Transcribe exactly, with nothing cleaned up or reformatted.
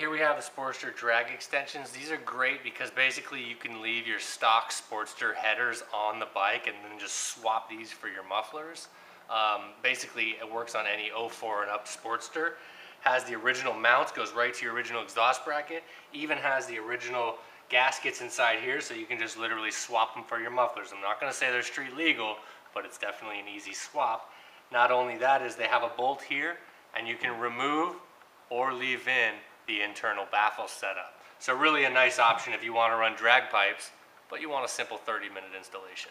here we have the Sportster drag extensions. These are great because basically you can leave your stock Sportster headers on the bike and then just swap these for your mufflers. Um, basically it works on any oh four and up Sportster. Has the original mounts, goes right to your original exhaust bracket, even has the original gaskets inside here, so you can just literally swap them for your mufflers. I'm not going to say they're street legal, but it's definitely an easy swap. Not only that, is they have a bolt here and you can remove or leave in the internal baffle setup. So really a nice option if you want to run drag pipes, but you want a simple thirty minute installation.